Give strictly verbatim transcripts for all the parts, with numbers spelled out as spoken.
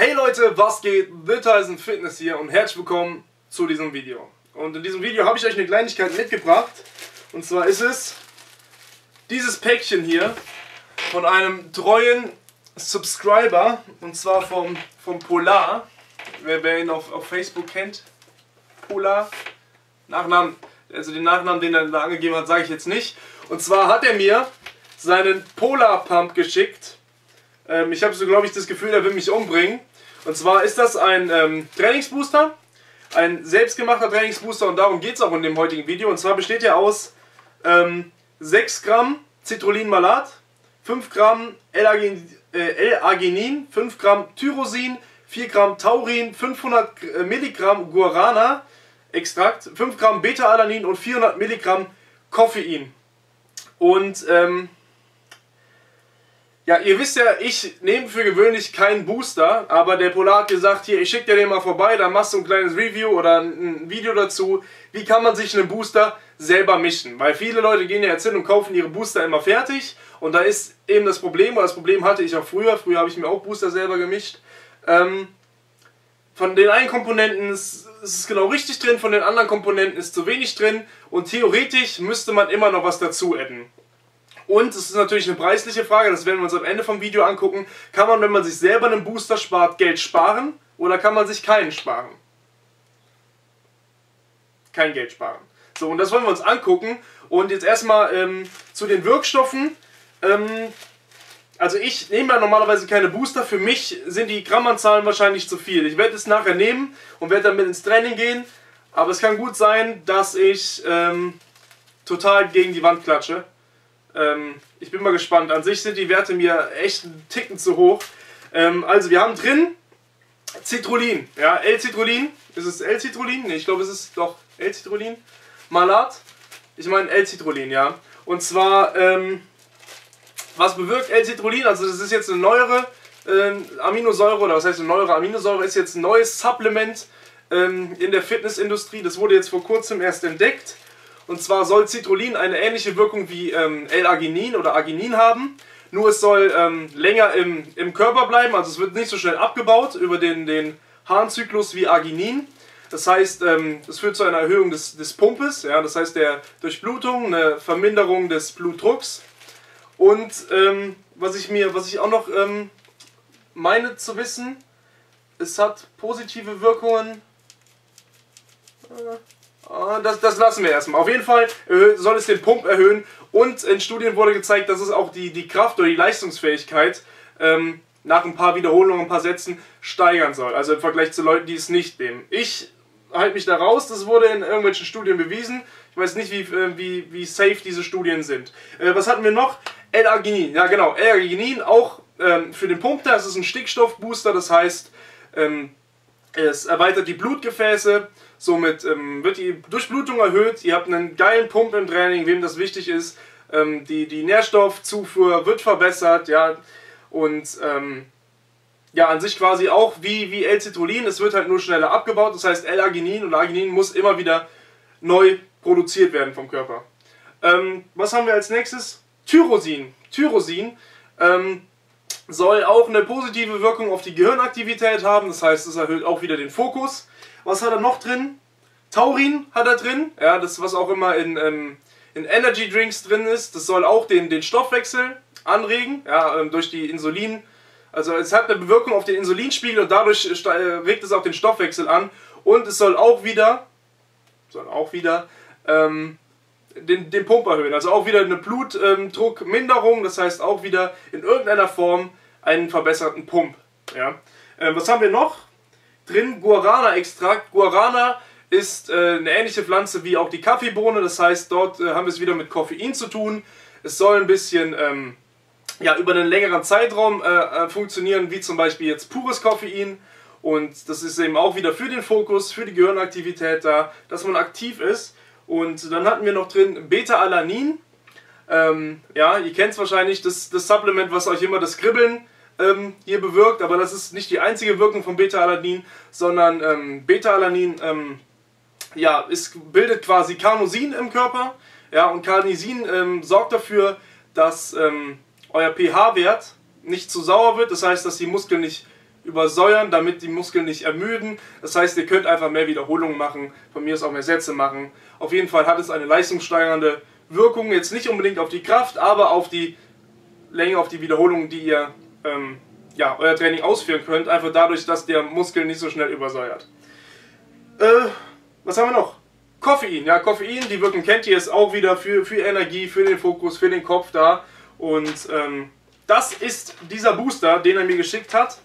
Hey Leute, was geht? Flo Tyson Fitness hier und herzlich willkommen zu diesem Video. Und in diesem Video habe ich euch eine Kleinigkeit mitgebracht. Und zwar ist es dieses Päckchen hier von einem treuen Subscriber. Und zwar vom, vom Polar. Wer, wer ihn auf, auf Facebook kennt, Polar. Nachnamen, also den Nachnamen, den er da angegeben hat, sage ich jetzt nicht. Und zwar hat er mir seinen Polar Pump geschickt. Ähm, ich habe so, glaube ich, das Gefühl, er will mich umbringen. Und zwar ist das ein ähm, Trainingsbooster, ein selbstgemachter Trainingsbooster, und darum geht es auch in dem heutigen Video. Und zwar besteht er aus ähm, sechs Gramm Citrullin-Malat, fünf Gramm L-Arginin, fünf Gramm Tyrosin, vier Gramm Taurin, fünfhundert Milligramm Guarana-Extrakt, fünf Gramm Beta-Alanin und vierhundert Milligramm Koffein. Und ähm, ja, ihr wisst ja, ich nehme für gewöhnlich keinen Booster, aber der Polar hat gesagt, hier, ich schicke dir den mal vorbei, dann machst du ein kleines Review oder ein Video dazu, wie kann man sich einen Booster selber mischen. Weil viele Leute gehen ja jetzt hin und kaufen ihre Booster immer fertig, und da ist eben das Problem, oder das Problem hatte ich auch früher, früher habe ich mir auch Booster selber gemischt. Ähm, von den einen Komponenten ist es genau richtig drin, von den anderen Komponenten ist zu wenig drin, und theoretisch müsste man immer noch was dazu adden. Und es ist natürlich eine preisliche Frage, das werden wir uns am Ende vom Video angucken. Kann man, wenn man sich selber einen Booster spart, Geld sparen, oder kann man sich keinen sparen? Kein Geld sparen. So, und das wollen wir uns angucken. Und jetzt erstmal ähm, zu den Wirkstoffen. Ähm, Also ich nehme ja normalerweise keine Booster, für mich sind die Grammanzahlen wahrscheinlich zu viel. Ich werde es nachher nehmen und werde damit ins Training gehen, aber es kann gut sein, dass ich ähm, total gegen die Wand klatsche. Ähm, ich bin mal gespannt, an sich sind die Werte mir echt einen Ticken zu hoch. Ähm, also wir haben drin Citrullin, ja, L-Citrullin, ist es L-Citrullin? Ne, ich glaube es ist doch L-Citrullin, Malat, ich meine L-Citrullin, ja. Und zwar... Ähm, Was bewirkt L-Citrullin? Also das ist jetzt eine neuere äh, Aminosäure, oder was heißt eine neuere Aminosäure, ist jetzt ein neues Supplement ähm, in der Fitnessindustrie. Das wurde jetzt vor kurzem erst entdeckt. Und zwar soll Citrullin eine ähnliche Wirkung wie ähm, L-Arginin oder Arginin haben. Nur es soll ähm, länger im, im Körper bleiben, also es wird nicht so schnell abgebaut über den, den Harnzyklus wie Arginin. Das heißt, ähm, das führt zu einer Erhöhung des, des Pumpes, ja, das heißt der Durchblutung, eine Verminderung des Blutdrucks. Und ähm, was ich mir, was ich auch noch ähm, meine zu wissen, es hat positive Wirkungen. Äh, das, das lassen wir erstmal. Auf jeden Fall soll es den Pump erhöhen, und in Studien wurde gezeigt, dass es auch die, die Kraft oder die Leistungsfähigkeit ähm, nach ein paar Wiederholungen, ein paar Sätzen steigern soll. Also im Vergleich zu Leuten, die es nicht nehmen. Ich halte mich da raus, das wurde in irgendwelchen Studien bewiesen. Ich weiß nicht, wie, wie, wie safe diese Studien sind. Äh, was hatten wir noch? L-Arginin, ja genau, L-Arginin auch ähm, für den Pump da, es ist ein Stickstoffbooster, das heißt, ähm, es erweitert die Blutgefäße, somit ähm, wird die Durchblutung erhöht, ihr habt einen geilen Pump im Training, wem das wichtig ist, ähm, die, die Nährstoffzufuhr wird verbessert, ja, und ähm, ja, an sich quasi auch wie, wie L-Citrullin, es wird halt nur schneller abgebaut, das heißt L-Arginin, und Arginin muss immer wieder neu produziert werden vom Körper. Ähm, was haben wir als nächstes? Tyrosin. Tyrosin ähm, soll auch eine positive Wirkung auf die Gehirnaktivität haben, das heißt, es erhöht auch wieder den Fokus. Was hat er noch drin? Taurin hat er drin, ja, das was auch immer in, ähm, in Energy Drinks drin ist, das soll auch den, den Stoffwechsel anregen, ja, ähm, durch die Insulin, also es hat eine Wirkung auf den Insulinspiegel, und dadurch äh, regt es auch den Stoffwechsel an, und es soll auch wieder, soll auch wieder, ähm, Den, den Pump erhöhen, also auch wieder eine Blutdruckminderung, ähm, das heißt auch wieder in irgendeiner Form einen verbesserten Pump. Ja. Ähm, was haben wir noch? Drin Guarana-Extrakt. Guarana ist äh, eine ähnliche Pflanze wie auch die Kaffeebohne, das heißt dort äh, haben wir es wieder mit Koffein zu tun. Es soll ein bisschen ähm, ja, über einen längeren Zeitraum äh, äh, funktionieren, wie zum Beispiel jetzt pures Koffein, und das ist eben auch wieder für den Fokus, für die Gehirnaktivität da, dass man aktiv ist. Und dann hatten wir noch drin Beta-Alanin. Ähm, ja, ihr kennt es wahrscheinlich, das, das Supplement, was euch immer das Kribbeln ähm, hier bewirkt. Aber das ist nicht die einzige Wirkung von Beta-Alanin, sondern ähm, Beta-Alanin ähm, ja, bildet quasi Carnosin im Körper. Ja, und Carnosin ähm, sorgt dafür, dass ähm, euer pH-Wert nicht zu sauer wird. Das heißt, dass die Muskeln nicht übersäuern, damit die Muskeln nicht ermüden. Das heißt, ihr könnt einfach mehr Wiederholungen machen, von mir aus auch mehr Sätze machen. Auf jeden Fall hat es eine leistungssteigernde Wirkung, jetzt nicht unbedingt auf die Kraft, aber auf die Länge, auf die Wiederholungen, die ihr ähm, ja, euer Training ausführen könnt, einfach dadurch, dass der Muskel nicht so schnell übersäuert. Äh, was haben wir noch? Koffein, ja, Koffein, die Wirkung kennt ihr, ist auch wieder für, für Energie, für den Fokus, für den Kopf da. Und ähm, das ist dieser Booster, den er mir geschickt hat.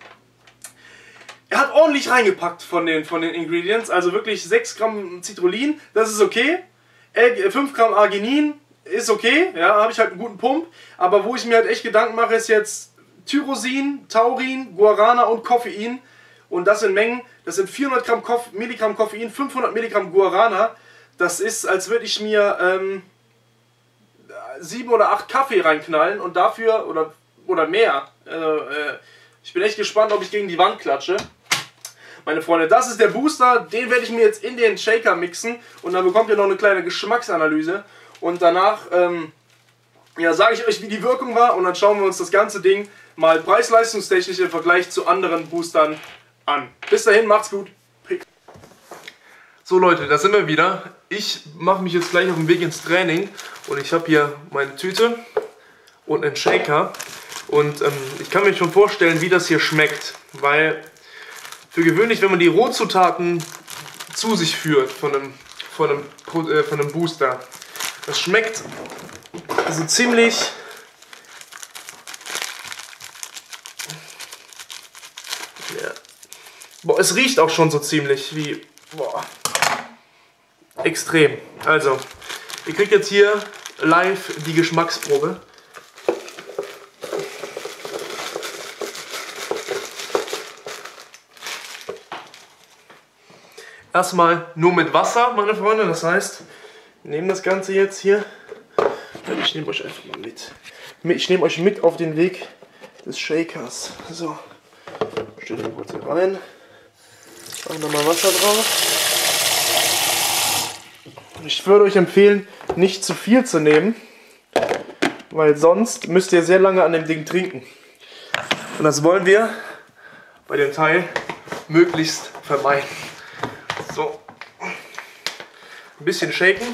Er hat ordentlich reingepackt von den, von den Ingredients, also wirklich sechs Gramm Citrullin, das ist okay. fünf Gramm Arginin ist okay, ja, habe ich halt einen guten Pump. Aber wo ich mir halt echt Gedanken mache, ist jetzt Tyrosin, Taurin, Guarana und Koffein. Und das in Mengen, das sind vierhundert Gramm Koff, Milligramm Koffein, fünfhundert Milligramm Guarana. Das ist, als würde ich mir ähm, sieben oder acht Kaffee reinknallen und dafür, oder, oder mehr. Äh, äh, ich bin echt gespannt, ob ich gegen die Wand klatsche. Meine Freunde, das ist der Booster, den werde ich mir jetzt in den Shaker mixen. Und dann bekommt ihr noch eine kleine Geschmacksanalyse. Und danach ähm, ja, sage ich euch, wie die Wirkung war. Und dann schauen wir uns das ganze Ding mal preis-leistungstechnisch im Vergleich zu anderen Boostern an. Bis dahin, macht's gut. So Leute, da sind wir wieder. Ich mache mich jetzt gleich auf den Weg ins Training und ich habe hier meine Tüte und einen Shaker und ähm, ich kann mir schon vorstellen, wie das hier schmeckt, weil für gewöhnlich, wenn man die Rohzutaten zu sich führt von einem, von einem, äh, von einem Booster, das schmeckt so ziemlich Boah, es riecht auch schon so ziemlich wie, boah, extrem. Also, ihr kriegt jetzt hier live die Geschmacksprobe. Erstmal nur mit Wasser, meine Freunde. Das heißt, wir nehmen das Ganze jetzt hier. Ich nehme euch einfach mal mit. Ich nehme euch mit auf den Weg des Shakers. So, stellen wir kurz hier rein. Machen wir mal Wasser drauf. Ich würde euch empfehlen, nicht zu viel zu nehmen, weil sonst müsst ihr sehr lange an dem Ding trinken. Und das wollen wir bei dem Teil möglichst vermeiden. So, ein bisschen shaken.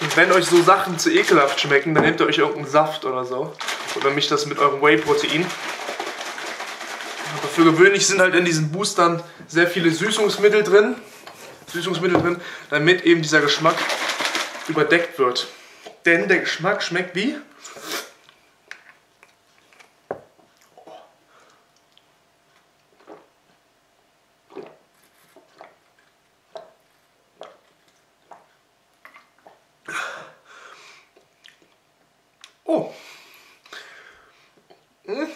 Und wenn euch so Sachen zu ekelhaft schmecken, dann nehmt ihr euch irgendeinen Saft oder so. Oder mischt das mit eurem Whey-Protein. Für gewöhnlich sind halt in diesen Boostern sehr viele Süßungsmittel drin, Süßungsmittel drin, damit eben dieser Geschmack überdeckt wird. Denn der Geschmack schmeckt wie Oh. Hm.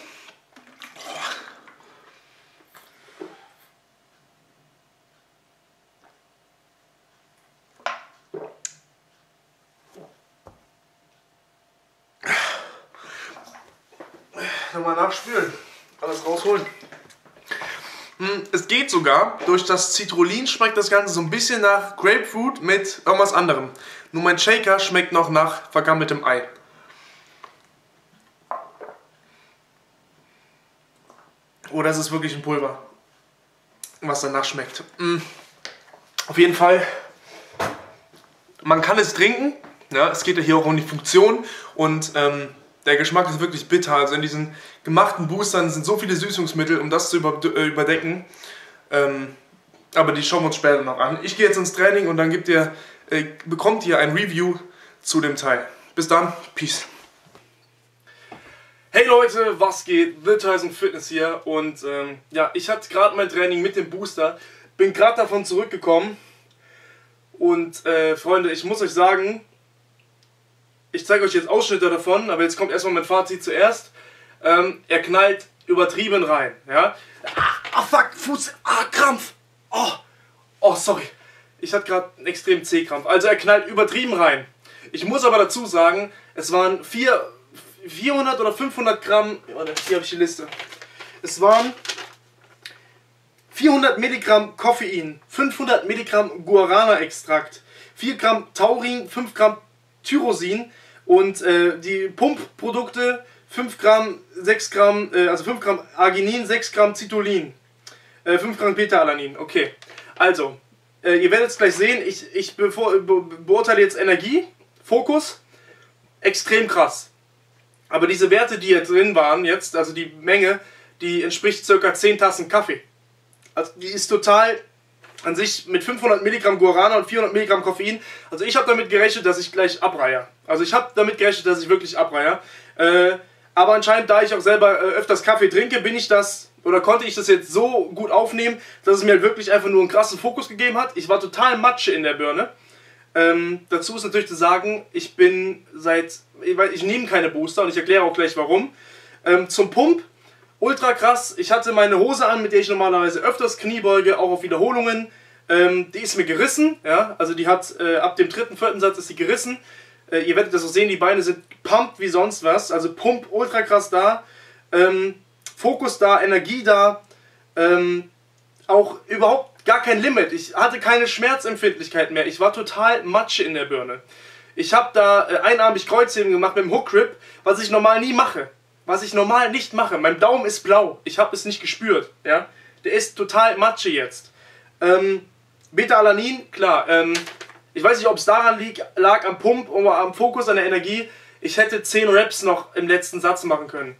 Mal nachspülen, alles rausholen. Es geht sogar, durch das Citrullin schmeckt das Ganze so ein bisschen nach Grapefruit mit irgendwas anderem. Nur mein Shaker schmeckt noch nach vergammeltem Ei. Oh, das ist wirklich ein Pulver, was danach schmeckt. Auf jeden Fall, man kann es trinken, ja, es geht ja hier auch um die Funktion und ähm, der Geschmack ist wirklich bitter, also in diesen gemachten Boostern sind so viele Süßungsmittel, um das zu überdecken. Ähm, aber die schauen wir uns später noch an. Ich gehe jetzt ins Training und dann gibt ihr, äh, bekommt ihr ein Review zu dem Teil. Bis dann, Peace. Hey Leute, was geht? Flo Tyson Fitness hier und ähm, ja, ich hatte gerade mein Training mit dem Booster, bin gerade davon zurückgekommen und äh, Freunde, ich muss euch sagen, ich zeige euch jetzt Ausschnitte davon, aber jetzt kommt erstmal mein Fazit zuerst. Ähm, er knallt übertrieben rein. Ja? Ah, fuck, Fuß, ah, Krampf. Oh, oh sorry. Ich hatte gerade einen extremen C-Krampf. Also er knallt übertrieben rein. Ich muss aber dazu sagen, es waren vierhundert oder fünfhundert Gramm, hier habe ich die Liste. Es waren vierhundert Milligramm Koffein, fünfhundert Milligramm Guarana-Extrakt, vier Gramm Taurin, fünf Gramm Tyrosin, und äh, die Pumpprodukte fünf Gramm, sechs Gramm, äh, also fünf Gramm Arginin, sechs Gramm Citrullin, äh, fünf Gramm Beta-Alanin. Okay, also, äh, ihr werdet es gleich sehen, ich, ich bevor, be, beurteile jetzt Energie, Fokus, extrem krass. Aber diese Werte, die jetzt drin waren, jetzt, also die Menge, die entspricht ca. zehn Tassen Kaffee. Also die ist total an sich mit fünfhundert Milligramm Guarana und vierhundert Milligramm Koffein. Also ich habe damit gerechnet, dass ich gleich abreihe. Also ich habe damit gerechnet, dass ich wirklich abreihe. Äh, aber anscheinend, da ich auch selber äh, öfters Kaffee trinke, bin ich das, oder konnte ich das jetzt so gut aufnehmen, dass es mir halt wirklich einfach nur einen krassen Fokus gegeben hat. Ich war total Matsche in der Birne. Ähm, dazu ist natürlich zu sagen, ich bin seit, ich, ich nehme keine Booster und ich erkläre auch gleich warum. Ähm, zum Pump, ultra krass, ich hatte meine Hose an, mit der ich normalerweise öfters Kniebeuge, auch auf Wiederholungen, ähm, die ist mir gerissen, ja, also die hat, äh, ab dem dritten, vierten Satz ist die gerissen, äh, ihr werdet das auch sehen, die Beine sind pumped wie sonst was, also Pump, ultra krass da, ähm, Fokus da, Energie da, ähm, auch überhaupt gar kein Limit, ich hatte keine Schmerzempfindlichkeit mehr, ich war total Matsche in der Birne. Ich habe da äh, einarmig Kreuzheben gemacht mit dem Hook Grip, was ich normal nie mache, was ich normal nicht mache. Mein Daumen ist blau, ich habe es nicht gespürt, ja, der ist total Matsche jetzt. Ähm, Beta-Alanin, klar, ähm, ich weiß nicht, ob es daran liegt, lag am Pump oder am Fokus, an der Energie, ich hätte zehn Reps noch im letzten Satz machen können.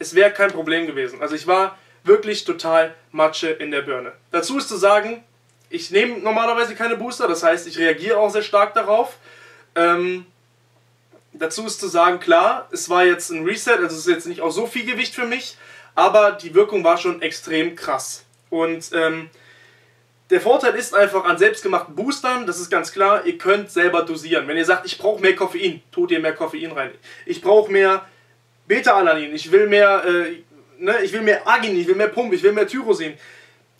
Es wäre kein Problem gewesen, also ich war wirklich total Matsche in der Birne. Dazu ist zu sagen, ich nehme normalerweise keine Booster, das heißt, ich reagiere auch sehr stark darauf. Ähm, dazu ist zu sagen, klar, es war jetzt ein Reset, also es ist jetzt nicht auch so viel Gewicht für mich, aber die Wirkung war schon extrem krass. Und ähm, der Vorteil ist einfach an selbstgemachten Boostern, das ist ganz klar, ihr könnt selber dosieren. Wenn ihr sagt, ich brauche mehr Koffein, tut ihr mehr Koffein rein. Ich brauche mehr Beta-Alanin, ich will mehr... Äh, Ne, ich will mehr Arginin, ich will mehr Pump, ich will mehr Tyrosin.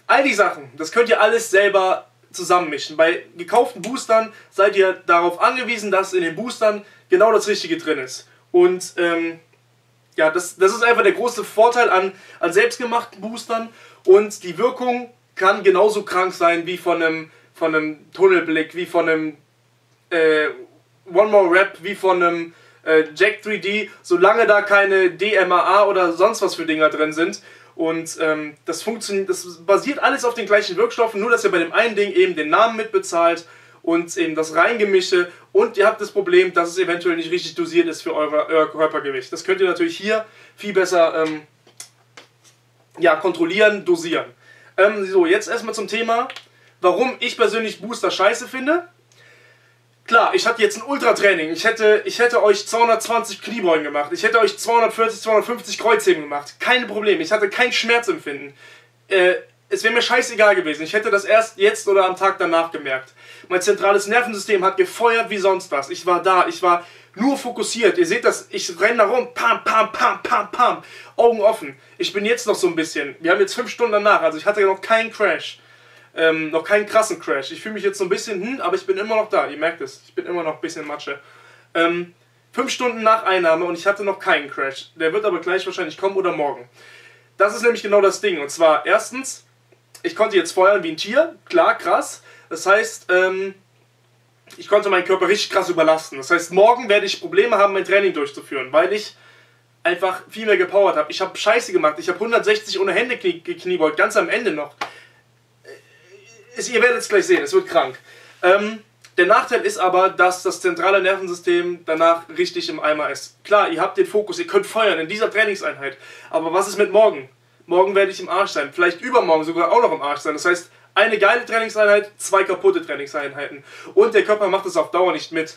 All die Sachen, das könnt ihr alles selber zusammenmischen. Bei gekauften Boostern seid ihr darauf angewiesen, dass in den Boostern genau das Richtige drin ist. Und ähm, ja, das, das ist einfach der große Vorteil an, an selbstgemachten Boostern. Und die Wirkung kann genauso krank sein wie von einem, von einem Tunnelblick, wie von einem äh, One More Rap, wie von einem... Jack drei D, solange da keine D M A A oder sonst was für Dinger drin sind. Und ähm, das funktioniert, das basiert alles auf den gleichen Wirkstoffen, nur dass ihr bei dem einen Ding eben den Namen mitbezahlt und eben das Reingemische und ihr habt das Problem, dass es eventuell nicht richtig dosiert ist für eure, euer Körpergewicht. Das könnt ihr natürlich hier viel besser ähm, ja, kontrollieren, dosieren. Ähm, so, jetzt erstmal zum Thema, warum ich persönlich Booster scheiße finde. Klar, ich hatte jetzt ein Ultratraining, ich hätte, ich hätte euch zweihundertzwanzig Kniebeugen gemacht, ich hätte euch zweihundertvierzig, zweihundertfünfzig Kreuzheben gemacht, kein Problem, ich hatte kein Schmerzempfinden, äh, es wäre mir scheißegal gewesen, ich hätte das erst jetzt oder am Tag danach gemerkt. Mein zentrales Nervensystem hat gefeuert wie sonst was, ich war da, ich war nur fokussiert, ihr seht das, ich renne da rum, pam, pam, pam, pam, pam, Augen offen, ich bin jetzt noch so ein bisschen, wir haben jetzt fünf Stunden danach, also ich hatte noch keinen Crash. Ähm, noch keinen krassen Crash. Ich fühle mich jetzt so ein bisschen, hm, aber ich bin immer noch da. Ihr merkt es, ich bin immer noch ein bisschen Matsche. Ähm, fünf Stunden nach Einnahme und ich hatte noch keinen Crash. Der wird aber gleich wahrscheinlich kommen oder morgen. Das ist nämlich genau das Ding. Und zwar, erstens, ich konnte jetzt feuern wie ein Tier. Klar, krass. Das heißt, ähm, ich konnte meinen Körper richtig krass überlasten. Das heißt, morgen werde ich Probleme haben, mein Training durchzuführen, weil ich einfach viel mehr gepowert habe. Ich habe Scheiße gemacht. Ich habe hundertsechzig ohne Hände gekniebeugt, ganz am Ende noch. Ist, ihr werdet es gleich sehen, es wird krank. Ähm, der Nachteil ist aber, dass das zentrale Nervensystem danach richtig im Eimer ist. Klar, ihr habt den Fokus, ihr könnt feuern in dieser Trainingseinheit. Aber was ist mit morgen? Morgen werde ich im Arsch sein, vielleicht übermorgen sogar auch noch im Arsch sein. Das heißt, eine geile Trainingseinheit, zwei kaputte Trainingseinheiten. Und der Körper macht es auf Dauer nicht mit,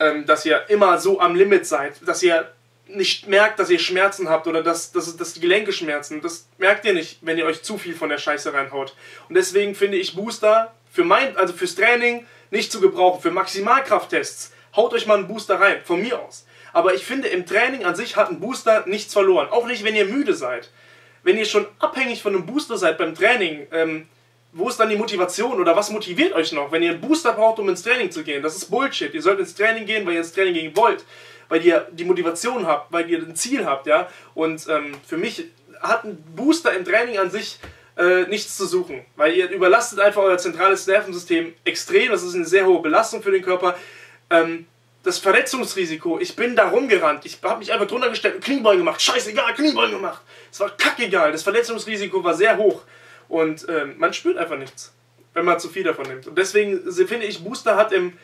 ähm, dass ihr immer so am Limit seid, dass ihr nicht merkt, dass ihr Schmerzen habt oder dass, dass, dass die Gelenke schmerzen. Das merkt ihr nicht, wenn ihr euch zu viel von der Scheiße reinhaut. Und deswegen finde ich Booster für mein, also fürs Training nicht zu gebrauchen. Für Maximalkrafttests haut euch mal einen Booster rein, von mir aus. Aber ich finde, im Training an sich hat ein Booster nichts verloren. Auch nicht, wenn ihr müde seid. Wenn ihr schon abhängig von einem Booster seid beim Training, ähm, wo ist dann die Motivation oder was motiviert euch noch, wenn ihr einen Booster braucht, um ins Training zu gehen? Das ist Bullshit. Ihr sollt ins Training gehen, weil ihr ins Training gehen wollt. Weil ihr die Motivation habt, weil ihr ein Ziel habt, ja. Und ähm, für mich hat ein Booster im Training an sich äh, nichts zu suchen. Weil ihr überlastet einfach euer zentrales Nervensystem extrem. Das ist eine sehr hohe Belastung für den Körper. Ähm, das Verletzungsrisiko, ich bin da rumgerannt, ich habe mich einfach drunter gestellt und Kniebeugen gemacht, scheißegal, Kniebeugen gemacht. Es war kackegal, das Verletzungsrisiko war sehr hoch und ähm, man spürt einfach nichts, wenn man zu viel davon nimmt. Und deswegen finde ich, Booster hat im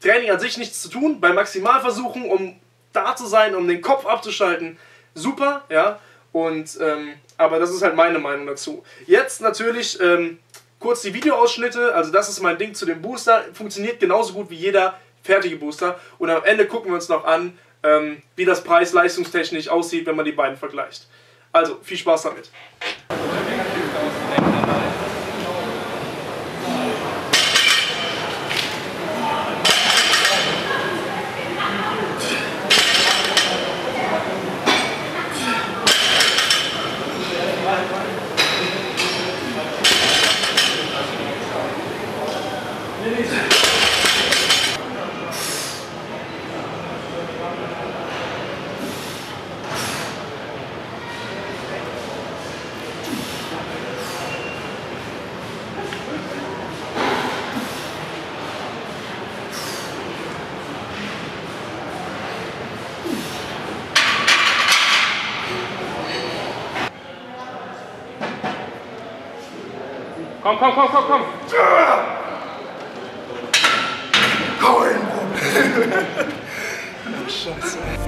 Training an sich nichts zu tun, bei Maximalversuchen, um da zu sein, um den Kopf abzuschalten, super, ja, und, ähm, aber das ist halt meine Meinung dazu. Jetzt natürlich, ähm, kurz die Videoausschnitte, also das ist mein Ding zu dem Booster, funktioniert genauso gut wie jeder fertige Booster und am Ende gucken wir uns noch an, ähm, wie das preis-leistungstechnisch aussieht, wenn man die beiden vergleicht. Also, viel Spaß damit. Komm, komm, komm, komm, komm! Hau hin! Scheiße.